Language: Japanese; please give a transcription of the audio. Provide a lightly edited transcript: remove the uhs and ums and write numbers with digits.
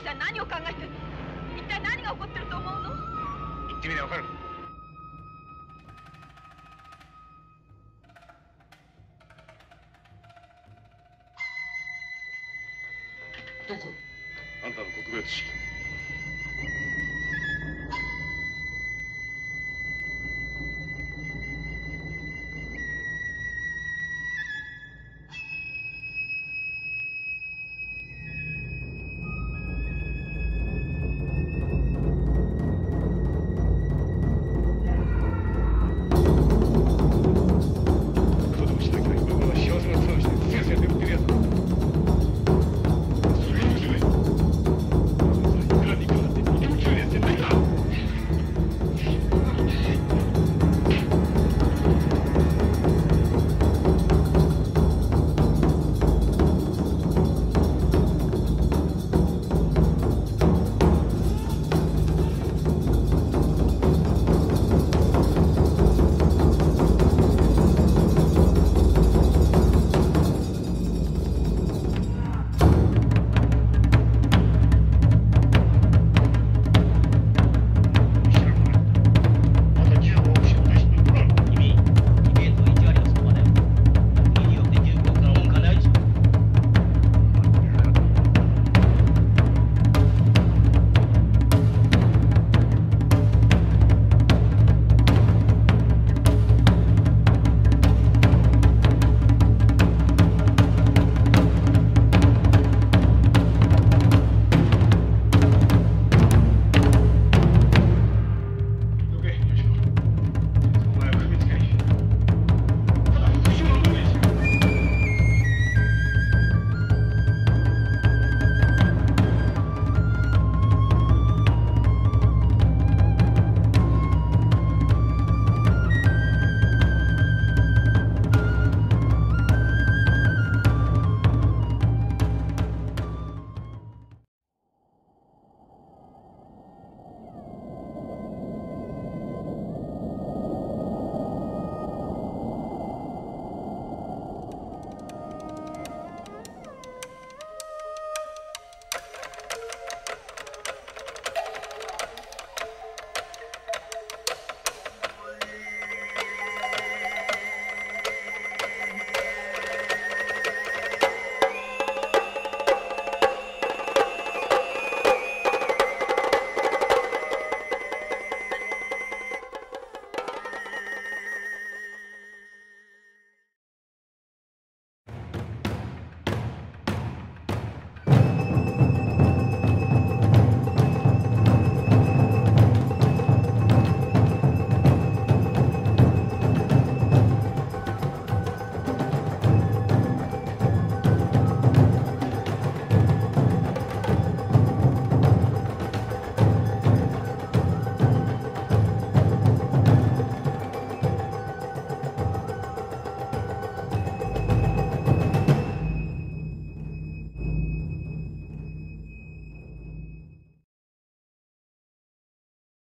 兄さん何を考えてる、一体何が起こってると思うの？言ってみりゃ分かる。どこ？あんたの告別式。